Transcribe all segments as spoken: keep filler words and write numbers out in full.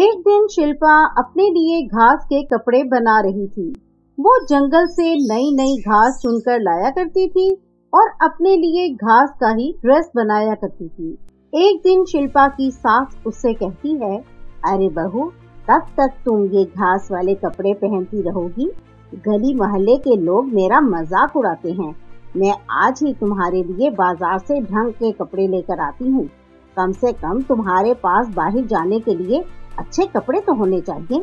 एक दिन शिल्पा अपने लिए घास के कपड़े बना रही थी। वो जंगल से नई नई घास चुनकर लाया करती थी और अपने लिए घास का ही ड्रेस बनाया करती थी। एक दिन शिल्पा की सास उससे कहती है, अरे बहू, तब तक तुम ये घास वाले कपड़े पहनती रहोगी? गली मोहल्ले के लोग मेरा मजाक उड़ाते हैं। मैं आज ही तुम्हारे लिए बाजार से ढंग के कपड़े लेकर आती हूँ। कम से कम तुम्हारे पास बाहर जाने के लिए अच्छे कपड़े तो होने चाहिए।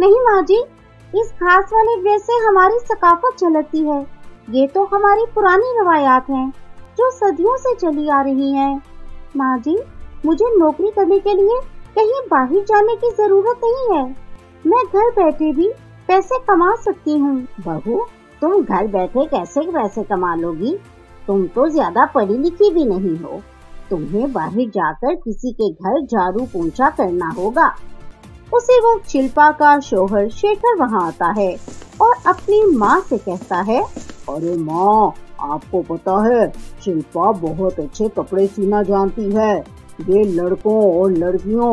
नहीं माँ जी, इस घास वाले ड्रेस से हमारी सकाफत झलकती है। ये तो हमारी पुरानी रवायात हैं, जो सदियों से चली आ रही हैं। माँ जी, मुझे नौकरी करने के लिए कहीं बाहर जाने की जरूरत नहीं है। मैं घर बैठे भी पैसे कमा सकती हूँ। बहू, तुम घर बैठे कैसे पैसे कमा लोगी? तुम तो ज्यादा पढ़ी लिखी भी नहीं हो। तुम्हें बाहर जाकर किसी के घर झाड़ू पोंछा करना होगा। उसी वक्त शिल्पा का शोहर शेखर वहाँ आता है और अपनी माँ से कहता है, अरे माँ, आपको पता है शिल्पा बहुत अच्छे कपड़े सीना जानती है। ये लड़कों और लड़कियों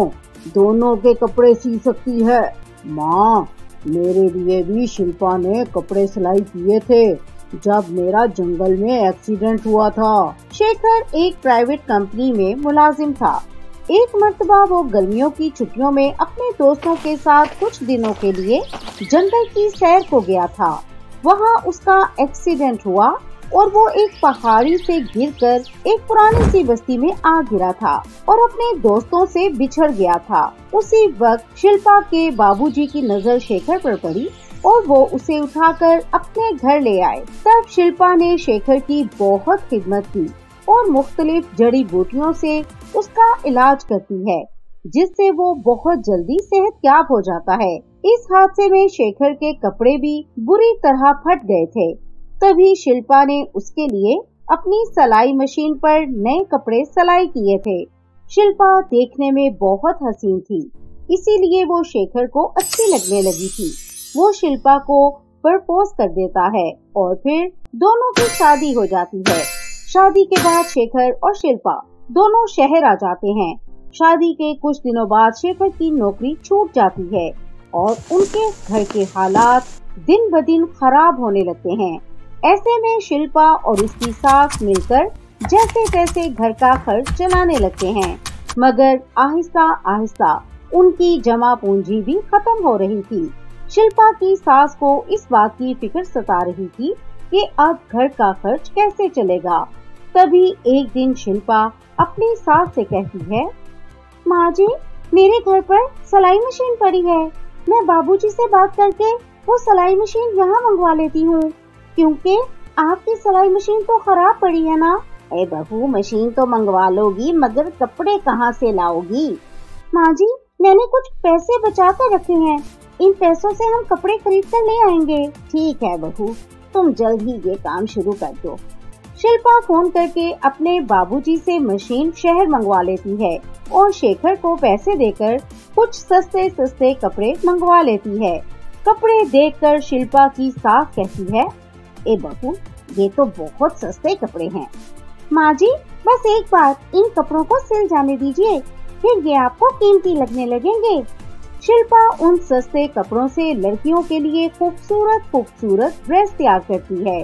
दोनों के कपड़े सी सकती है। माँ, मेरे लिए भी शिल्पा ने कपड़े सिलाई किए थे जब मेरा जंगल में एक्सीडेंट हुआ था। शेखर एक प्राइवेट कंपनी में मुलाजिम था। एक मर्तबा वो गर्मियों की छुट्टियों में अपने दोस्तों के साथ कुछ दिनों के लिए जंगल की सैर को गया था। वहाँ उसका एक्सीडेंट हुआ और वो एक पहाड़ी से गिरकर एक पुरानी सी बस्ती में आ गिरा था और अपने दोस्तों से बिछड़ गया था। उसी वक्त शिल्पा के बाबूजी की नज़र शेखर पर पड़ी और वो उसे उठाकर अपने घर ले आए। तब शिल्पा ने शेखर की बहुत खिदमत की और मुख्तलिफ जड़ी बूटियों से उसका इलाज करती है, जिससे वो बहुत जल्दी सेहतयाब हो जाता है। इस हादसे में शेखर के कपड़े भी बुरी तरह फट गए थे। तभी शिल्पा ने उसके लिए अपनी सलाई मशीन पर नए कपड़े सलाई किए थे। शिल्पा देखने में बहुत हसीन थी, इसीलिए वो शेखर को अच्छी लगने लगी थी। वो शिल्पा को प्रपोज कर देता है और फिर दोनों की शादी हो जाती है। शादी के बाद शेखर और शिल्पा दोनों शहर आ जाते हैं। शादी के कुछ दिनों बाद शेखर की नौकरी छूट जाती है और उनके घर के हालात दिन ब दिन खराब होने लगते हैं। ऐसे में शिल्पा और उसकी सास मिलकर जैसे तैसे घर का खर्च चलाने लगते हैं, मगर आहिस्ता आहिस्ता उनकी जमा पूंजी भी खत्म हो रही थी। शिल्पा की सास को इस बात की फिक्र सता रही थी कि अब घर का खर्च कैसे चलेगा। तभी एक दिन शिल्पा अपनी सास से कहती है, माँ जी, मेरे घर पर सिलाई मशीन पड़ी है। मैं बाबूजी से बात करके वो सिलाई मशीन यहाँ मंगवा लेती हूँ, क्योंकि आपकी सिलाई मशीन तो खराब पड़ी है ना। ए बहू, मशीन तो मंगवा लोगी, मगर कपड़े कहाँ से लाओगी? माँ जी, मैंने कुछ पैसे बचा कर रखे हैं। इन पैसों से हम कपड़े खरीद कर ले आएंगे। ठीक है बहू, तुम जल्द ही ये काम शुरू कर दो। शिल्पा फोन करके अपने बाबूजी से मशीन शहर मंगवा लेती है और शेखर को पैसे देकर कुछ सस्ते सस्ते कपड़े मंगवा लेती है। कपड़े देखकर शिल्पा की सास कहती है, ए बहू, ये तो बहुत सस्ते कपड़े हैं। माँ जी, बस एक बार इन कपड़ों को सिल जाने दीजिए, फिर ये आपको कीमती लगने लगेंगे। शिल्पा उन सस्ते कपड़ों से लड़कियों के लिए खूबसूरत खूबसूरत ड्रेस तैयार करती है।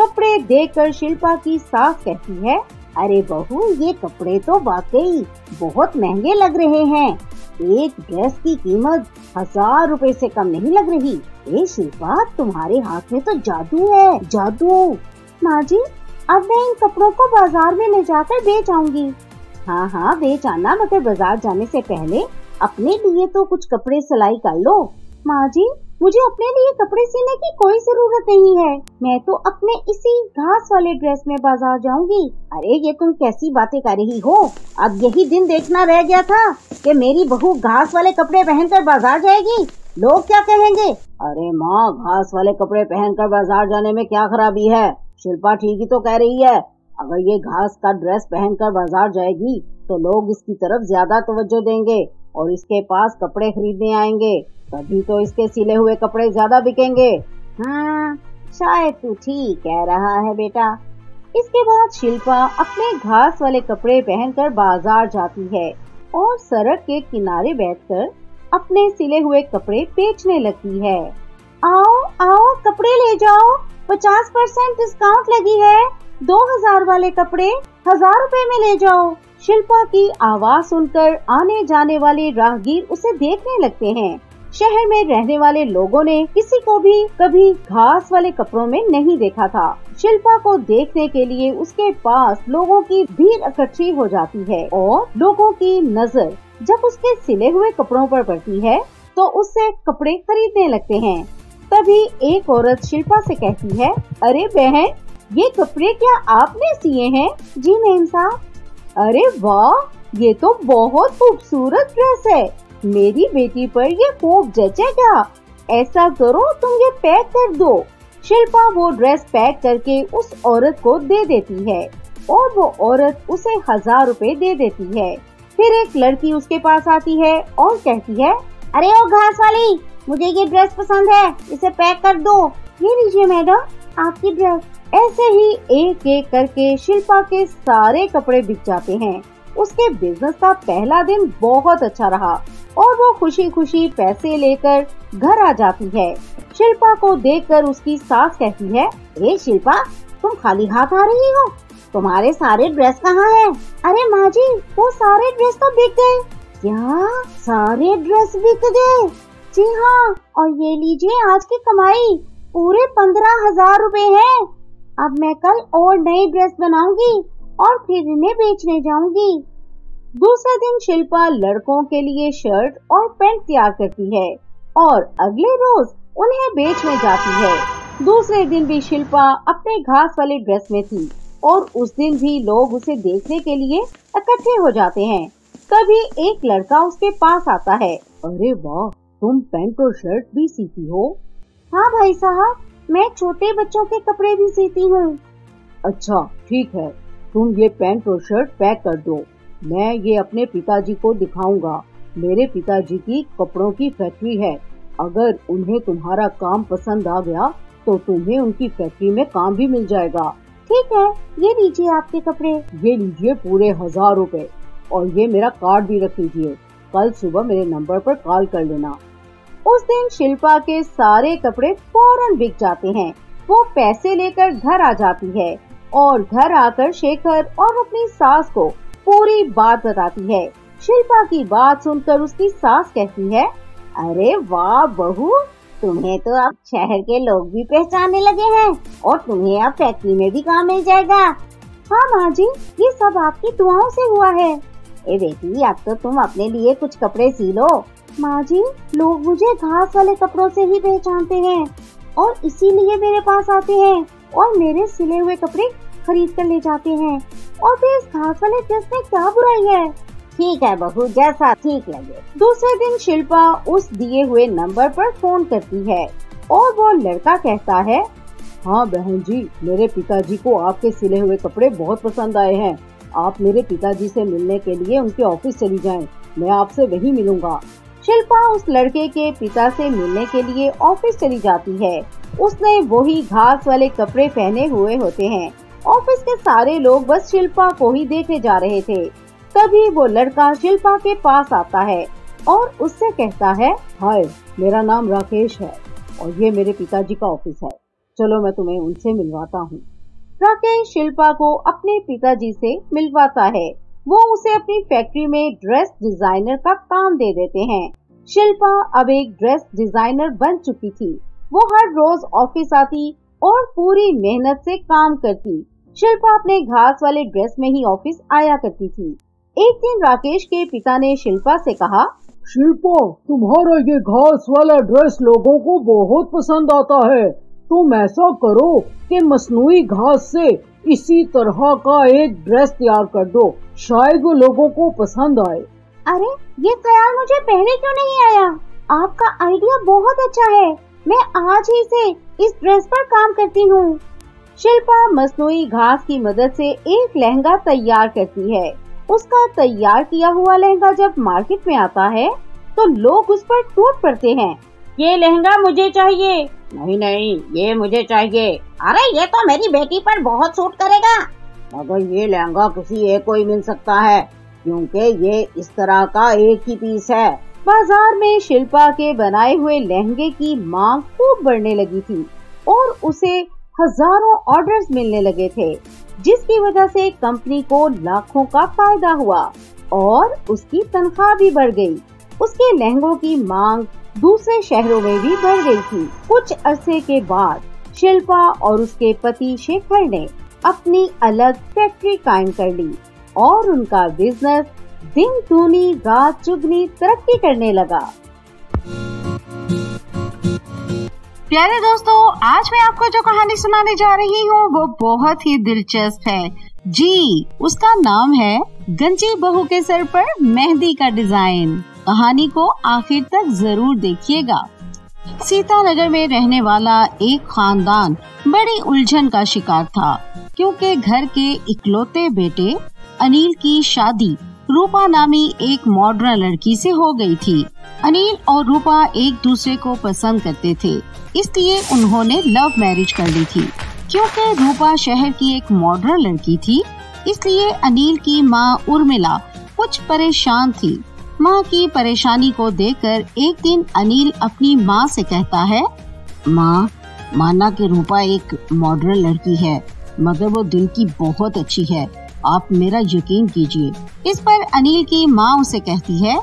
कपड़े देखकर शिल्पा की सास कहती है, अरे बहू, ये कपड़े तो वाकई बहुत महंगे लग रहे हैं। एक ड्रेस की कीमत हजार रुपए से कम नहीं लग रही। ए शिल्पा, तुम्हारे हाथ में तो जादू है, जादू। माँ जी, अब मैं इन कपड़ों को बाजार में ले जाकर बेच आऊंगी। हाँ हाँ, बेच आना, मगर बाजार जाने से पहले अपने लिए तो कुछ कपड़े सिलाई कर लो। माँ जी, मुझे अपने लिए कपड़े सीने की कोई जरूरत नहीं है। मैं तो अपने इसी घास वाले ड्रेस में बाजार जाऊंगी। अरे, ये तुम कैसी बातें कर रही हो? अब यही दिन देखना रह गया था कि मेरी बहू घास वाले कपड़े पहनकर बाजार जाएगी, लोग क्या कहेंगे। अरे माँ, घास वाले कपड़े पहनकर बाजार जाने में क्या खराबी है? शिल्पा ठीक ही तो कह रही है। अगर ये घास का ड्रेस पहनकर बाजार जाएगी तो लोग इसकी तरफ ज्यादा तवज्जो देंगे और इसके पास कपड़े खरीदने आएंगे, तभी तो इसके सिले हुए कपड़े ज्यादा बिकेंगे। हाँ, शायद तू ठीक कह रहा है बेटा। इसके बाद शिल्पा अपने घास वाले कपड़े पहनकर बाजार जाती है और सड़क के किनारे बैठकर अपने सिले हुए कपड़े बेचने लगी है। आओ आओ कपड़े ले जाओ, पचास परसेंट डिस्काउंट लगी है, दो हजार वाले कपड़े हजार रुपए में ले जाओ। शिल्पा की आवाज सुनकर आने जाने वाले राहगीर उसे देखने लगते हैं। शहर में रहने वाले लोगों ने किसी को भी कभी घास वाले कपड़ों में नहीं देखा था। शिल्पा को देखने के लिए उसके पास लोगों की भीड़ इकट्ठी हो जाती है और लोगों की नजर जब उसके सिले हुए कपड़ों पर पड़ती है तो उससे कपड़े खरीदने लगते हैं। तभी एक औरत शिल्पा से कहती है, अरे बहन ये कपड़े क्या आपने सिए हैं? जी मैम साहब। अरे वाह, ये तो बहुत खूबसूरत ड्रेस है, मेरी बेटी पर ये खूब जचेगा, ऐसा करो तुम ये पैक कर दो। शिल्पा वो ड्रेस पैक करके उस औरत को दे देती है और वो औरत उसे हजार रुपए दे देती है। फिर एक लड़की उसके पास आती है और कहती है, अरे ओ घास वाली, मुझे ये ड्रेस पसंद है, इसे पैक कर दो। ये लीजिए मैडम आपकी ड्रेस। ऐसे ही एक एक करके शिल्पा के सारे कपड़े बिक जाते हैं। उसके बिजनेस का पहला दिन बहुत अच्छा रहा और वो खुशी खुशी पैसे लेकर घर आ जाती है। शिल्पा को देखकर उसकी सास कहती है, ए शिल्पा तुम खाली हाथ आ रही हो, तुम्हारे सारे ड्रेस कहाँ है? अरे माँ जी वो सारे ड्रेस तो बिक गए। क्या सारे ड्रेस बिक गए? जी हाँ, और ये लीजिए आज की कमाई, पूरे पंद्रह हजार रूपए है। अब मैं कल और नई ड्रेस बनाऊंगी और फिर इन्हें बेचने जाऊंगी। दूसरे दिन शिल्पा लड़कों के लिए शर्ट और पैंट तैयार करती है और अगले रोज उन्हें बेचने जाती है। दूसरे दिन भी शिल्पा अपने घास वाले ड्रेस में थी और उस दिन भी लोग उसे देखने के लिए इकट्ठे हो जाते हैं। तभी एक लड़का उसके पास आता है। अरे वाह, तुम पैंट और शर्ट भी सीती हो? हाँ भाई साहब, मैं छोटे बच्चों के कपड़े भी सीती हूँ। अच्छा ठीक है, तुम ये पैंट और शर्ट पैक कर दो, मैं ये अपने पिताजी को दिखाऊंगा। मेरे पिताजी की कपड़ों की फैक्ट्री है, अगर उन्हें तुम्हारा काम पसंद आ गया तो तुम्हें उनकी फैक्ट्री में काम भी मिल जाएगा। ठीक है, ये लीजिए आपके कपड़े। ये लीजिए पूरे हजार रुपए और ये मेरा कार्ड भी रख लीजिए, कल सुबह मेरे नंबर पर कॉल कर लेना। उस दिन शिल्पा के सारे कपड़े फौरन बिक जाते हैं। वो पैसे लेकर घर आ जाती है और घर आकर शेखर और अपनी सास को पूरी बात बताती है। शिल्पा की बात सुनकर उसकी सास कहती है, अरे वाह बहू, तुम्हें तो अब शहर के लोग भी पहचानने लगे हैं और तुम्हें अब फैक्ट्री में भी काम मिल जाएगा। हाँ माँ जी, ये सब आपकी दुआओं से हुआ है। ए बेटी, अब तो तुम अपने लिए कुछ कपड़े सी लो। माँ जी, लोग मुझे घास वाले कपड़ों से ही पहचानते हैं और इसीलिए मेरे पास आते हैं और मेरे सिले हुए कपड़े खरीद कर ले जाते हैं, और फिर इस घास वाले ड्रेस में क्या बुराई है? ठीक है बहू, जैसा ठीक लगे। दूसरे दिन शिल्पा उस दिए हुए नंबर पर फोन करती है और वो लड़का कहता है, हाँ बहन जी, मेरे पिताजी को आपके सिले हुए कपड़े बहुत पसंद आए हैं, आप मेरे पिताजी से मिलने के लिए उनके ऑफिस चली जाएं, मैं आपसे वहीं मिलूंगा। शिल्पा उस लड़के के पिता से मिलने के लिए ऑफिस चली जाती है। उसने वही घास वाले कपड़े पहने हुए होते हैं। ऑफिस के सारे लोग बस शिल्पा को ही देखे जा रहे थे। तभी वो लड़का शिल्पा के पास आता है और उससे कहता है, हाय मेरा नाम राकेश है और ये मेरे पिताजी का ऑफिस है, चलो मैं तुम्हें उनसे मिलवाता हूँ। राकेश शिल्पा को अपने पिताजी से मिलवाता है। वो उसे अपनी फैक्ट्री में ड्रेस डिजाइनर का काम दे देते हैं। शिल्पा अब एक ड्रेस डिजाइनर बन चुकी थी। वो हर रोज ऑफिस आती और पूरी मेहनत से काम करती। शिल्पा अपने घास वाले ड्रेस में ही ऑफिस आया करती थी। एक दिन राकेश के पिता ने शिल्पा से कहा, शिल्पा तुम्हारा ये घास वाला ड्रेस लोगों को बहुत पसंद आता है, तुम ऐसा करो कि मसनूई घास से इसी तरह का एक ड्रेस तैयार कर दो, शायद वो लोगों को पसंद आए। अरे ये ख्याल मुझे पहले क्यों नहीं आया, आपका आइडिया बहुत अच्छा है, मैं आज ही से इस ड्रेस पर काम करती हूँ। शिल्पा मसनूई घास की मदद से एक लहंगा तैयार करती है। उसका तैयार किया हुआ लहंगा जब मार्केट में आता है तो लोग उस पर टूट पड़ते हैं। ये लहंगा मुझे चाहिए। नहीं नहीं, ये मुझे चाहिए। अरे ये तो मेरी बेटी पर बहुत सूट करेगा। मगर ये लहंगा किसी एक को ही मिल सकता है, क्योंकि ये इस तरह का एक ही पीस है बाजार में शिल्पा के बनाए हुए लहंगे की मांग खूब बढ़ने लगी थी और उसे हजारों ऑर्डर्स मिलने लगे थे, जिसकी वजह से कंपनी को लाखों का फायदा हुआ और उसकी तनख्वाह भी बढ़ गई। उसके लहंगों की मांग दूसरे शहरों में भी बढ़ गई थी। कुछ अरसे के बाद शिल्पा और उसके पति शेखर ने अपनी अलग फैक्ट्री कायम कर ली और उनका बिजनेस दिन दूनी रात चुगनी तरक्की करने लगा। प्यारे दोस्तों, आज मैं आपको जो कहानी सुनाने जा रही हूँ वो बहुत ही दिलचस्प है। जी, उसका नाम है गंजी बहू के सर पर मेहंदी का डिजाइन। कहानी को आखिर तक जरूर देखिएगा। सीतानगर में रहने वाला एक खानदान बड़ी उलझन का शिकार था, क्योंकि घर के इकलौते बेटे अनिल की शादी रूपा नामी एक मॉडर्न लड़की से हो गई थी। अनिल और रूपा एक दूसरे को पसंद करते थे, इसलिए उन्होंने लव मैरिज कर ली थी। क्योंकि रूपा शहर की एक मॉडर्न लड़की थी, इसलिए अनिल की माँ उर्मिला कुछ परेशान थी। माँ की परेशानी को देखकर एक दिन अनिल अपनी माँ से कहता है, माँ, माना कि रूपा एक मॉडर्न लड़की है मगर वो दिल की बहुत अच्छी है, आप मेरा यकीन कीजिए। इस पर अनिल की माँ उसे कहती है,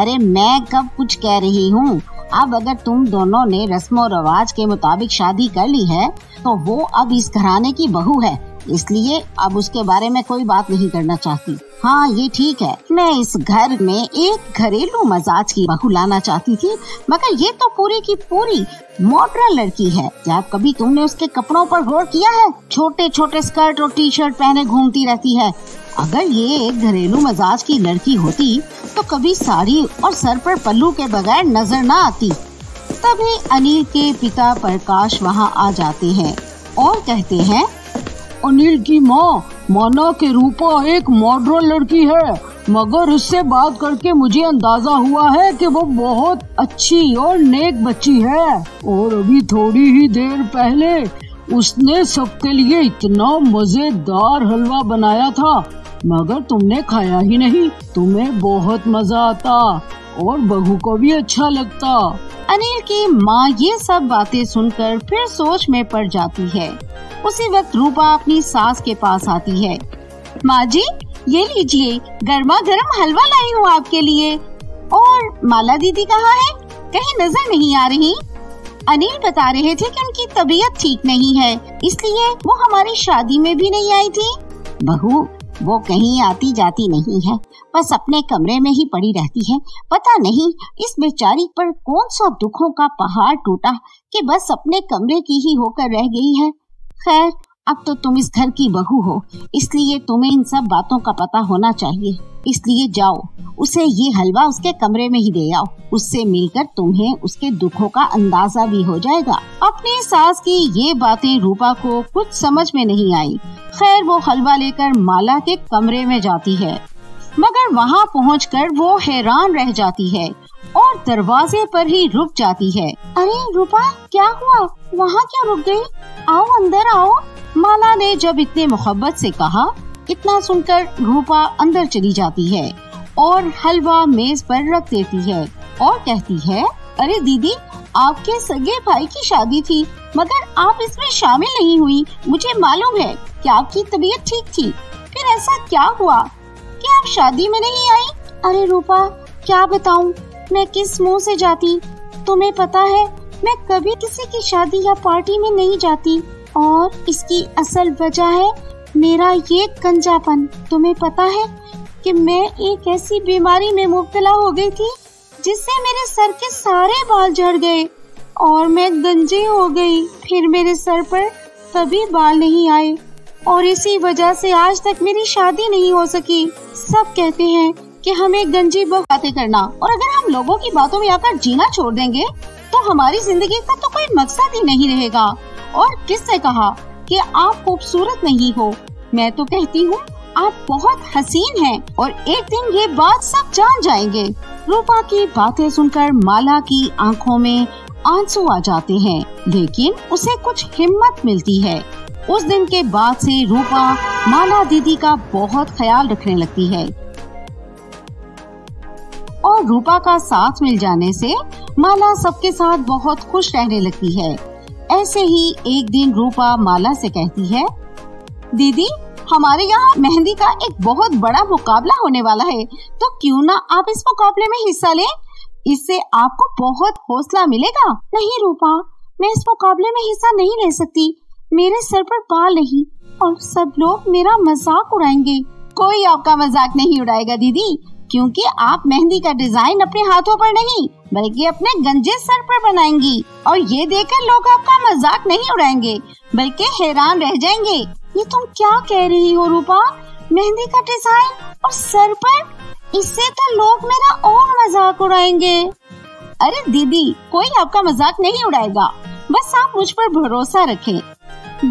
अरे मैं कब कुछ कह रही हूँ, अब अगर तुम दोनों ने रस्मों रवाज के मुताबिक शादी कर ली है तो वो अब इस घराने की बहू है, इसलिए अब उसके बारे में कोई बात नहीं करना चाहती। हाँ, ये ठीक है, मैं इस घर में एक घरेलू मजाज की बहू लाना चाहती थी, मगर ये तो पूरी की पूरी मॉडर्न लड़की है। क्या कभी तुमने उसके कपड़ों पर गौर किया है? छोटे छोटे स्कर्ट और टी शर्ट पहने घूमती रहती है। अगर ये एक घरेलू मजाज की लड़की होती तो कभी साड़ी और सर पर पल्लू के बगैर नजर न आती। तभी अनिल के पिता प्रकाश वहाँ आ जाते हैं और कहते हैं, अनिल की माँ, माना कि रूपा एक मॉडर्न लड़की है मगर उससे बात करके मुझे अंदाजा हुआ है कि वो बहुत अच्छी और नेक बच्ची है, और अभी थोड़ी ही देर पहले उसने सबके लिए इतना मजेदार हलवा बनाया था मगर तुमने खाया ही नहीं। तुम्हें बहुत मजा आता और बहू को भी अच्छा लगता। अनिल की माँ ये सब बातें सुनकर फिर सोच में पड़ जाती है। उसी वक्त रूपा अपनी सास के पास आती है। माँ जी, ये लीजिए, गर्मा गर्म हलवा लाई हूँ आपके लिए। और माला दीदी कहाँ है? कहीं नजर नहीं आ रही। अनिल बता रहे थे कि उनकी तबीयत ठीक नहीं है, इसलिए वो हमारी शादी में भी नहीं आई थी। बहू, वो कहीं आती जाती नहीं है, बस अपने कमरे में ही पड़ी रहती है। पता नहीं इस बेचारी पर कौन सा दुखों का पहाड़ टूटा कि बस अपने कमरे की ही होकर रह गई है। खैर, अब तो तुम इस घर की बहू हो, इसलिए तुम्हें इन सब बातों का पता होना चाहिए। इसलिए जाओ, उसे ये हलवा उसके कमरे में ही दे आओ, उससे मिलकर तुम्हें उसके दुखों का अंदाजा भी हो जाएगा। अपनी सास की ये बातें रूपा को कुछ समझ में नहीं आई। खैर, वो हलवा लेकर माला के कमरे में जाती है, मगर वहाँ पहुँचकर वो हैरान रह जाती है और दरवाजे पर ही रुक जाती है। अरे रूपा, क्या हुआ? वहाँ क्या रुक गई? आओ अंदर आओ, माला ने जब इतने मोहब्बत से कहा। इतना सुनकर रूपा अंदर चली जाती है और हलवा मेज पर रख देती है और कहती है, अरे दीदी, आपके सगे भाई की शादी थी मगर आप इसमें शामिल नहीं हुई। मुझे मालूम है कि आपकी तबीयत ठीक थी, फिर ऐसा क्या हुआ कि आप शादी में नहीं आई? अरे रूपा, क्या बताऊं, मैं किस मुंह से जाती? तुम्हें पता है मैं कभी किसी की शादी या पार्टी में नहीं जाती, और इसकी असल वजह है मेरा ये गंजापन। तुम्हें पता है कि मैं एक ऐसी बीमारी में मुब्तला हो गई थी जिससे मेरे सर के सारे बाल झड़ गए और मैं गंजी हो गई। फिर मेरे सर पर कभी बाल नहीं आए और इसी वजह से आज तक मेरी शादी नहीं हो सकी। सब कहते हैं कि हमें गंजी बहू बातें करना, और अगर हम लोगों की बातों में आकर जीना छोड़ देंगे तो हमारी जिंदगी का तो कोई मकसद ही नहीं रहेगा। और किसने कहा कि आप खूबसूरत नहीं हो? मैं तो कहती हूँ आप बहुत हसीन हैं, और एक दिन ये बात सब जान जाएंगे। रूपा की बातें सुनकर माला की आंखों में आंसू आ जाते हैं, लेकिन उसे कुछ हिम्मत मिलती है। उस दिन के बाद से रूपा माला दीदी का बहुत ख्याल रखने लगती है। और रूपा का साथ मिल जाने से माला सबके साथ बहुत खुश रहने लगती है। ऐसे ही एक दिन रूपा माला से कहती है, दीदी हमारे यहाँ मेहंदी का एक बहुत बड़ा मुकाबला होने वाला है, तो क्यों ना आप इस मुकाबले में हिस्सा लें, इससे आपको बहुत हौसला मिलेगा। नहीं रूपा, मैं इस मुकाबले में हिस्सा नहीं ले सकती, मेरे सर पर बाल नहीं और सब लोग मेरा मजाक उड़ाएंगे। कोई आपका मजाक नहीं उड़ाएगा दीदी, क्योंकि आप मेहंदी का डिजाइन अपने हाथों पर नहीं बल्कि अपने गंजे सर पर बनाएंगी, और ये देखकर लोग आपका मजाक नहीं उड़ाएंगे बल्कि हैरान रह जाएंगे। ये तुम क्या कह रही हो रूपा, मेहंदी का डिजाइन और सर पर, इससे तो लोग मेरा और मजाक उड़ाएंगे। अरे दीदी, कोई आपका मजाक नहीं उड़ाएगा, बस आप मुझ पर भरोसा रखें।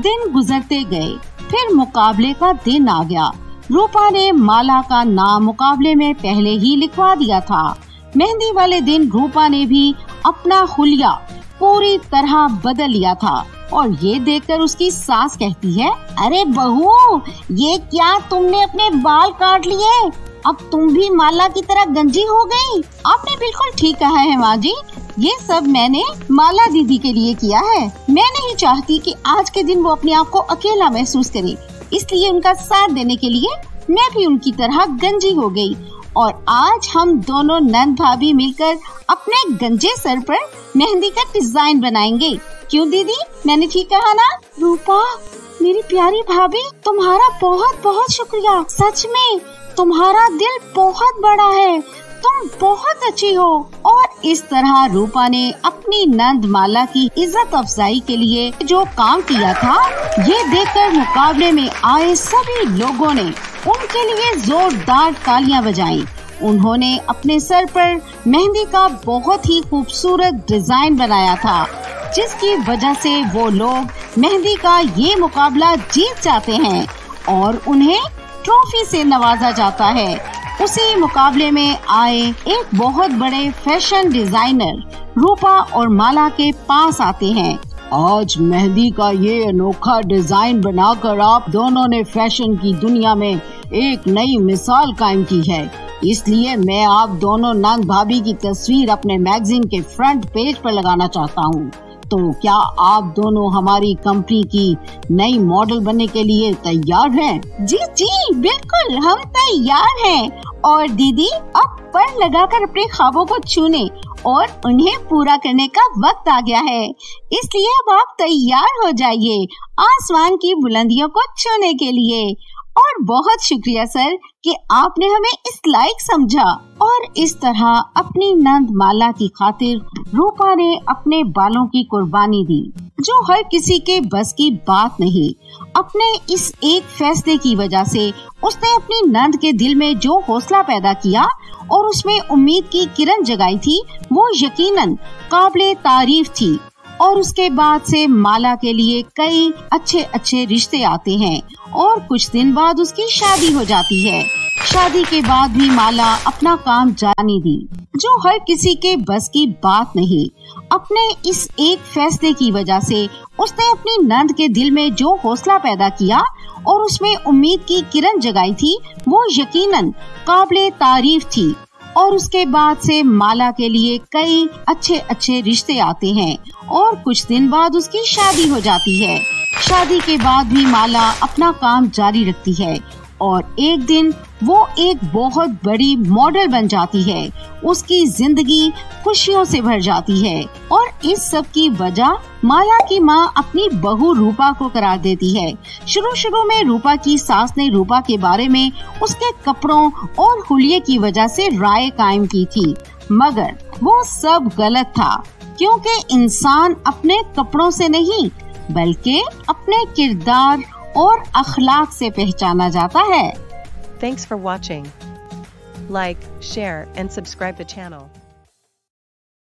दिन गुजरते गए, फिर मुकाबले का दिन आ गया। रूपा ने माला का नाम मुकाबले में पहले ही लिखवा दिया था। मेहंदी वाले दिन रूपा ने भी अपना हुलिया पूरी तरह बदल लिया था, और ये देखकर उसकी सास कहती है, अरे बहू ये क्या तुमने अपने बाल काट लिए, अब तुम भी माला की तरह गंजी हो गई। आपने बिल्कुल ठीक कहा है माँ जी, ये सब मैंने माला दीदी के लिए किया है। मैं नहीं चाहती कि आज के दिन वो अपने आप को अकेला महसूस करे, इसलिए उनका साथ देने के लिए मैं भी उनकी तरह गंजी हो गई, और आज हम दोनों नंद भाभी मिलकर अपने गंजे सर पर मेहंदी का डिजाइन बनाएंगे। क्यों दीदी, मैंने ठीक कहा ना? रूपा मेरी प्यारी भाभी, तुम्हारा बहुत बहुत शुक्रिया, सच में तुम्हारा दिल बहुत बड़ा है, तुम बहुत अच्छी हो। और इस तरह रूपा ने अपनी नंद माला की इज्जत अफजाई के लिए जो काम किया था, ये देखकर मुकाबले में आए सभी लोगों ने उनके लिए जोरदार तालियां बजाई। उन्होंने अपने सर पर मेहंदी का बहुत ही खूबसूरत डिजाइन बनाया था, जिसकी वजह से वो लोग मेहंदी का ये मुकाबला जीत जाते हैं और उन्हें ट्रॉफी से नवाजा जाता है। उसी मुकाबले में आए एक बहुत बड़े फैशन डिजाइनर रूपा और माला के पास आते हैं। आज मेहंदी का ये अनोखा डिजाइन बनाकर आप दोनों ने फैशन की दुनिया में एक नई मिसाल कायम की है, इसलिए मैं आप दोनों नंद भाभी की तस्वीर अपने मैगजीन के फ्रंट पेज पर लगाना चाहता हूँ। तो क्या आप दोनों हमारी कंपनी की नई मॉडल बनने के लिए तैयार हैं? जी जी बिल्कुल, हम तैयार हैं। और दीदी अब पर लगाकर अपने ख्वाबों को छूने और उन्हें पूरा करने का वक्त आ गया है, इसलिए अब आप तैयार हो जाइए आसमान की बुलंदियों को छूने के लिए। और बहुत शुक्रिया सर कि आपने हमें इस लायक समझा। और इस तरह अपनी नंद माला की खातिर रूपा ने अपने बालों की कुर्बानी दी, जो हर किसी के बस की बात नहीं। अपने इस एक फैसले की वजह से उसने अपनी नंद के दिल में जो हौसला पैदा किया और उसमें उम्मीद की किरण जगाई थी, वो यकीनन काबिले तारीफ थी। और उसके बाद से माला के लिए कई अच्छे अच्छे रिश्ते आते हैं, और कुछ दिन बाद उसकी शादी हो जाती है। शादी के बाद भी माला अपना काम जाने दी, जो हर किसी के बस की बात नहीं। अपने इस एक फैसले की वजह से उसने अपनी नंद के दिल में जो हौसला पैदा किया और उसमें उम्मीद की किरण जगाई थी, वो यकीनन काबिले तारीफ थी। और उसके बाद से माला के लिए कई अच्छे अच्छे रिश्ते आते हैं, और कुछ दिन बाद उसकी शादी हो जाती है। शादी के बाद भी माला अपना काम जारी रखती है, और एक दिन वो एक बहुत बड़ी मॉडल बन जाती है। उसकी जिंदगी खुशियों से भर जाती है, और इस सब की वजह माला की माँ अपनी बहू रूपा को करार देती है। शुरू शुरू में रूपा की सास ने रूपा के बारे में उसके कपड़ों और हुलिये की वजह से राय कायम की थी, मगर वो सब गलत था, क्योंकि इंसान अपने कपड़ों से नहीं बल्कि अपने किरदार और अखलाक से पहचाना जाता है। Thanks for watching, like share and subscribe the channel.